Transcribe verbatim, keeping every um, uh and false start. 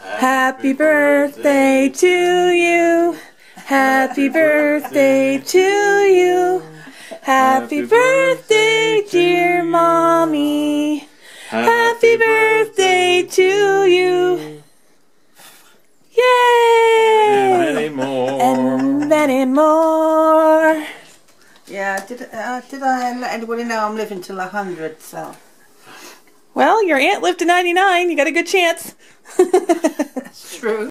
Happy birthday to you. Happy birthday to you. Happy birthday, dear mommy. Happy birthday to you. Yay! And many more. And many more. Yeah, did, uh, did I let anybody know I'm living till a hundred, so... Well, your aunt lived to ninety-nine. You got a good chance. That's true.